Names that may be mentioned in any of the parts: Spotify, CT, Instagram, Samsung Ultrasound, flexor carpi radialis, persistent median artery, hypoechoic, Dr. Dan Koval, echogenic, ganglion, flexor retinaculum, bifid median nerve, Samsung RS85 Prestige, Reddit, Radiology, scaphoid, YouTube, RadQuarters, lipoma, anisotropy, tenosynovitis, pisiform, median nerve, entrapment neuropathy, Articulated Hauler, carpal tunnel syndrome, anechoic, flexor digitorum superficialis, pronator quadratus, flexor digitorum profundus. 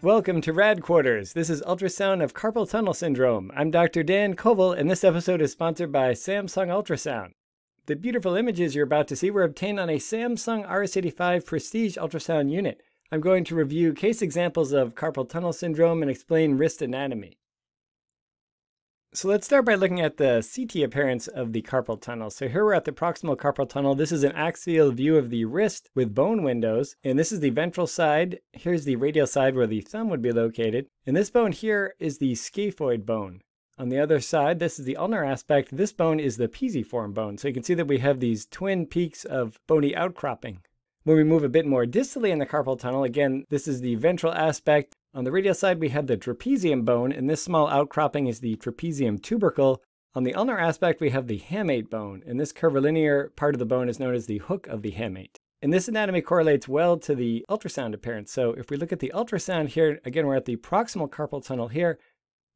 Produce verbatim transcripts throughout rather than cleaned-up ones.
Welcome to RadQuarters. This is ultrasound of carpal tunnel syndrome. I'm Doctor Dan Koval, and this episode is sponsored by Samsung Ultrasound. The beautiful images you're about to see were obtained on a Samsung R S eighty-five Prestige ultrasound unit. I'm going to review case examples of carpal tunnel syndrome and explain wrist anatomy. So let's start by looking at the C T appearance of the carpal tunnel. So here we're at the proximal carpal tunnel. This is an axial view of the wrist with bone windows. And this is the ventral side. Here's the radial side where the thumb would be located. And this bone here is the scaphoid bone. On the other side, this is the ulnar aspect. This bone is the pisiform bone. So you can see that we have these twin peaks of bony outcropping. When we move a bit more distally in the carpal tunnel, again, this is the ventral aspect. On the radial side, we have the trapezium bone, and this small outcropping is the trapezium tubercle. On the ulnar aspect, we have the hamate bone, and this curvilinear part of the bone is known as the hook of the hamate. And this anatomy correlates well to the ultrasound appearance. So if we look at the ultrasound here, again, we're at the proximal carpal tunnel here.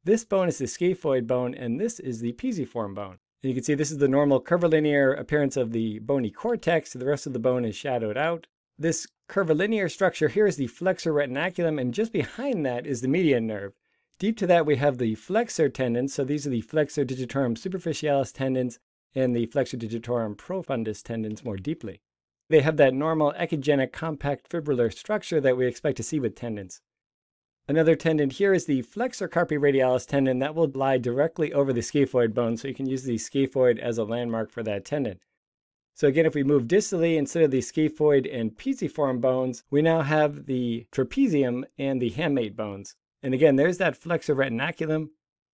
This bone is the scaphoid bone, and this is the pisiform bone. And you can see this is the normal curvilinear appearance of the bony cortex. The rest of the bone is shadowed out. This curvilinear structure here is the flexor retinaculum, and just behind that is the median nerve. Deep to that we have the flexor tendons, so these are the flexor digitorum superficialis tendons and the flexor digitorum profundus tendons more deeply. They have that normal echogenic compact fibrillar structure that we expect to see with tendons. Another tendon here is the flexor carpi radialis tendon that will lie directly over the scaphoid bone, so you can use the scaphoid as a landmark for that tendon. So again, if we move distally, instead of the scaphoid and pisiform bones, we now have the trapezium and the hamate bones. And again, there's that flexor retinaculum.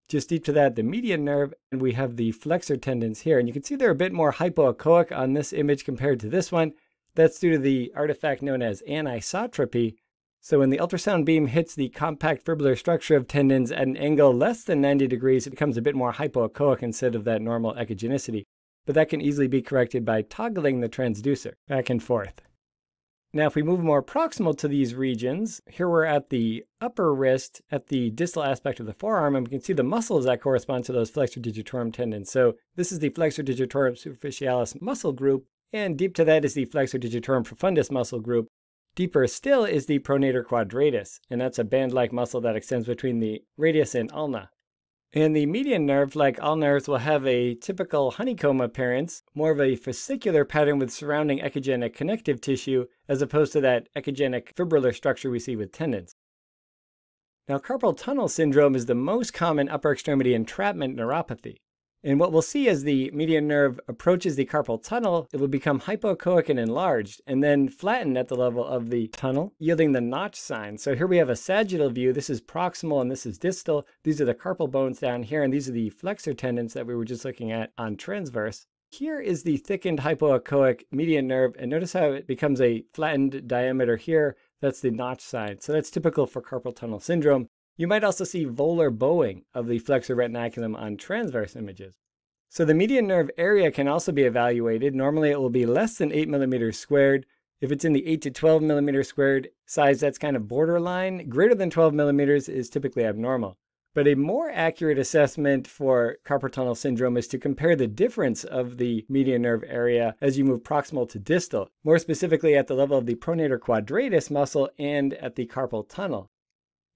Just deep to that, the median nerve, and we have the flexor tendons here. And you can see they're a bit more hypoechoic on this image compared to this one. That's due to the artifact known as anisotropy. So when the ultrasound beam hits the compact fibrillar structure of tendons at an angle less than ninety degrees, it becomes a bit more hypoechoic instead of that normal echogenicity. But that can easily be corrected by toggling the transducer back and forth. Now, if we move more proximal to these regions, here we're at the upper wrist at the distal aspect of the forearm, and we can see the muscles that correspond to those flexor digitorum tendons. So this is the flexor digitorum superficialis muscle group, and deep to that is the flexor digitorum profundus muscle group. Deeper still is the pronator quadratus, and that's a band-like muscle that extends between the radius and ulna. And the median nerve, like all nerves, will have a typical honeycomb appearance, more of a fascicular pattern with surrounding echogenic connective tissue, as opposed to that echogenic fibrillar structure we see with tendons. Now, carpal tunnel syndrome is the most common upper extremity entrapment neuropathy. And what we'll see as the median nerve approaches the carpal tunnel, it will become hypoechoic and enlarged, and then flattened at the level of the tunnel, yielding the notch sign. So here we have a sagittal view. This is proximal and this is distal. These are the carpal bones down here, and these are the flexor tendons that we were just looking at on transverse. Here is the thickened hypoechoic median nerve, and notice how it becomes a flattened diameter here. That's the notch sign. So that's typical for carpal tunnel syndrome. You might also see volar bowing of the flexor retinaculum on transverse images. So the median nerve area can also be evaluated. Normally it will be less than eight millimeters squared. If it's in the eight to twelve millimeters squared size, that's kind of borderline. Greater than twelve millimeters is typically abnormal. But a more accurate assessment for carpal tunnel syndrome is to compare the difference of the median nerve area as you move proximal to distal, more specifically at the level of the pronator quadratus muscle and at the carpal tunnel.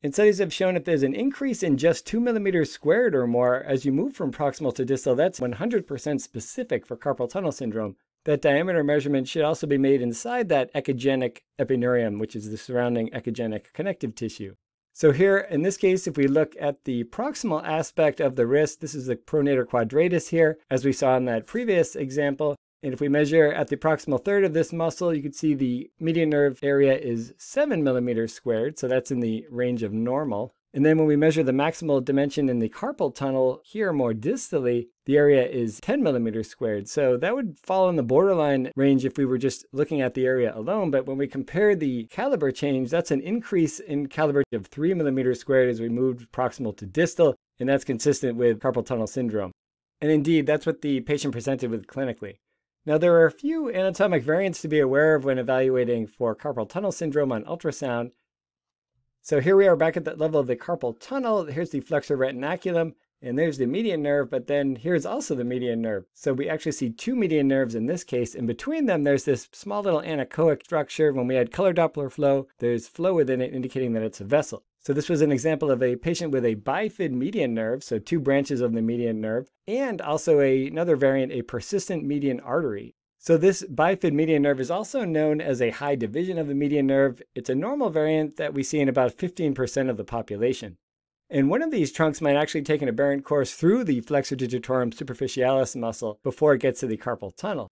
And studies have shown if there's an increase in just two millimeters squared or more as you move from proximal to distal, that's one hundred percent specific for carpal tunnel syndrome. That diameter measurement should also be made inside that echogenic epineurium, which is the surrounding echogenic connective tissue. So here, in this case, if we look at the proximal aspect of the wrist, this is the pronator quadratus here, as we saw in that previous example. And if we measure at the proximal third of this muscle, you can see the median nerve area is seven millimeters squared. So that's in the range of normal. And then when we measure the maximal dimension in the carpal tunnel here more distally, the area is ten millimeters squared. So that would fall in the borderline range if we were just looking at the area alone. But when we compare the caliber change, that's an increase in caliber of three millimeters squared as we moved proximal to distal. And that's consistent with carpal tunnel syndrome. And indeed, that's what the patient presented with clinically. Now, there are a few anatomic variants to be aware of when evaluating for carpal tunnel syndrome on ultrasound. So here we are back at the level of the carpal tunnel. Here's the flexor retinaculum, and there's the median nerve, but then here's also the median nerve. So we actually see two median nerves in this case, and between them, there's this small little anechoic structure. When we had color Doppler flow, there's flow within it indicating that it's a vessel. So this was an example of a patient with a bifid median nerve, so two branches of the median nerve, and also a, another variant, a persistent median artery. So this bifid median nerve is also known as a high division of the median nerve. It's a normal variant that we see in about fifteen percent of the population. And one of these trunks might actually take an aberrant course through the flexor digitorum superficialis muscle before it gets to the carpal tunnel.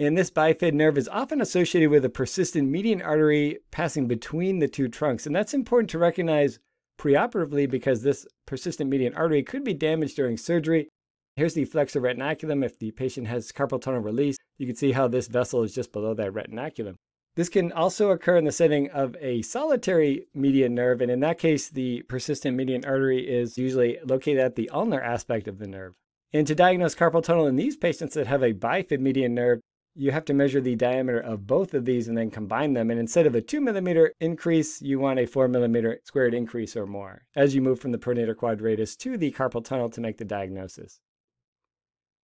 And this bifid nerve is often associated with a persistent median artery passing between the two trunks. And that's important to recognize preoperatively because this persistent median artery could be damaged during surgery. Here's the flexor retinaculum. If the patient has carpal tunnel release, you can see how this vessel is just below that retinaculum. This can also occur in the setting of a solitary median nerve. And in that case, the persistent median artery is usually located at the ulnar aspect of the nerve. And to diagnose carpal tunnel in these patients that have a bifid median nerve, you have to measure the diameter of both of these and then combine them. And instead of a two millimeter increase, you want a four millimeter squared increase or more as you move from the pronator quadratus to the carpal tunnel to make the diagnosis.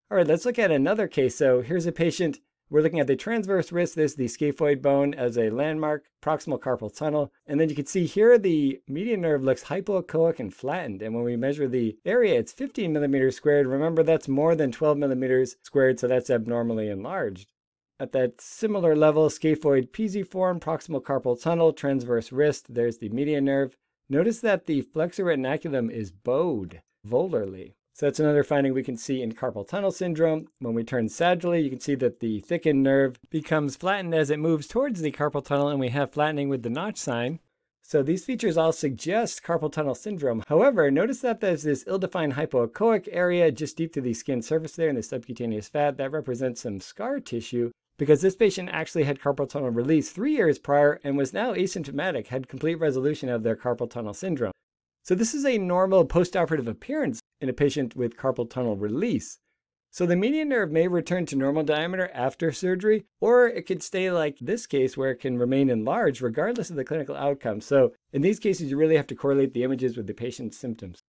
All right, let's look at another case. So here's a patient. We're looking at the transverse wrist. There's the scaphoid bone as a landmark, proximal carpal tunnel. And then you can see here the median nerve looks hypoechoic and flattened. And when we measure the area, it's fifteen millimeters squared. Remember, that's more than twelve millimeters squared, so that's abnormally enlarged. At that similar level, scaphoid pisiform, proximal carpal tunnel, transverse wrist, there's the median nerve. Notice that the flexor retinaculum is bowed volarly. So that's another finding we can see in carpal tunnel syndrome. When we turn sagittally, you can see that the thickened nerve becomes flattened as it moves towards the carpal tunnel, and we have flattening with the notch sign. So these features all suggest carpal tunnel syndrome. However, notice that there's this ill-defined hypoechoic area just deep to the skin surface there in the subcutaneous fat. That represents some scar tissue, because this patient actually had carpal tunnel release three years prior and was now asymptomatic, had complete resolution of their carpal tunnel syndrome. So this is a normal postoperative appearance in a patient with carpal tunnel release. So the median nerve may return to normal diameter after surgery, or it could stay like this case where it can remain enlarged regardless of the clinical outcome. So in these cases, you really have to correlate the images with the patient's symptoms.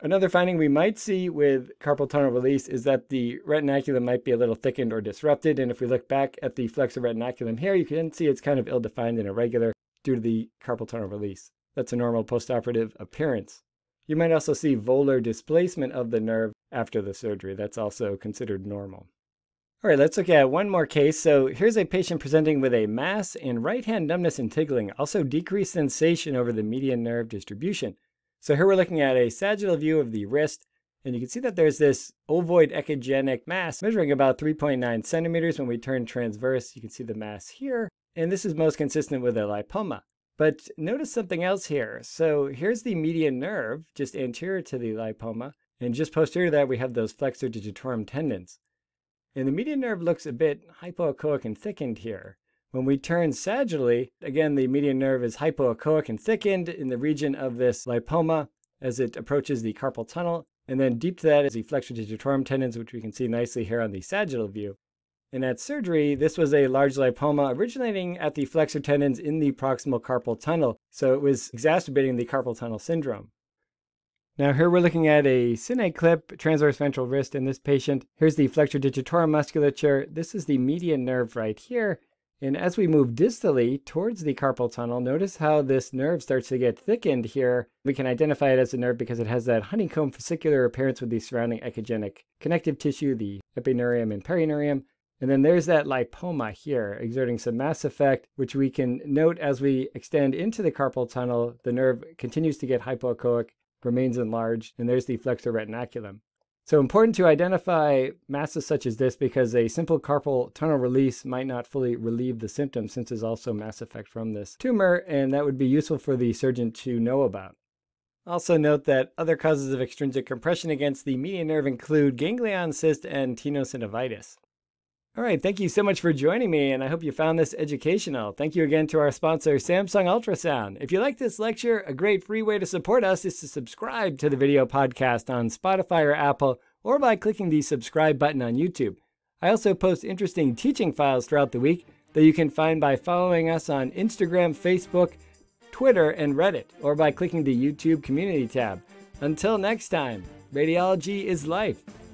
Another finding we might see with carpal tunnel release is that the retinaculum might be a little thickened or disrupted. And if we look back at the flexor retinaculum here, you can see it's kind of ill-defined and irregular due to the carpal tunnel release. That's a normal postoperative appearance. You might also see volar displacement of the nerve after the surgery. That's also considered normal. All right, let's look at one more case. So here's a patient presenting with a mass and right hand numbness and tingling, also decreased sensation over the median nerve distribution. So here we're looking at a sagittal view of the wrist, and you can see that there's this ovoid echogenic mass measuring about three point nine centimeters. When we turn transverse, you can see the mass here, and this is most consistent with a lipoma. But notice something else here. So here's the median nerve, just anterior to the lipoma. And just posterior to that, we have those flexor digitorum tendons. And the median nerve looks a bit hypoechoic and thickened here. When we turn sagittally, again, the median nerve is hypoechoic and thickened in the region of this lipoma as it approaches the carpal tunnel. And then deep to that is the flexor digitorum tendons, which we can see nicely here on the sagittal view. And at surgery, this was a large lipoma originating at the flexor tendons in the proximal carpal tunnel. So it was exacerbating the carpal tunnel syndrome. Now here we're looking at a cine clip, transverse ventral wrist in this patient. Here's the flexor digitorum musculature. This is the median nerve right here. And as we move distally towards the carpal tunnel, notice how this nerve starts to get thickened here. We can identify it as a nerve because it has that honeycomb fascicular appearance with the surrounding echogenic connective tissue, the epineurium and perineurium. And then there's that lipoma here, exerting some mass effect, which we can note as we extend into the carpal tunnel, the nerve continues to get hypoechoic, remains enlarged, and there's the flexor retinaculum. So important to identify masses such as this because a simple carpal tunnel release might not fully relieve the symptom since there's also mass effect from this tumor, and that would be useful for the surgeon to know about. Also note that other causes of extrinsic compression against the median nerve include ganglion cyst and tenosynovitis. All right, thank you so much for joining me, and I hope you found this educational. Thank you again to our sponsor, Samsung Ultrasound. If you like this lecture, a great free way to support us is to subscribe to the video podcast on Spotify or Apple, or by clicking the subscribe button on YouTube. I also post interesting teaching files throughout the week that you can find by following us on Instagram, Facebook, Twitter, and Reddit, or by clicking the YouTube community tab. Until next time, radiology is life.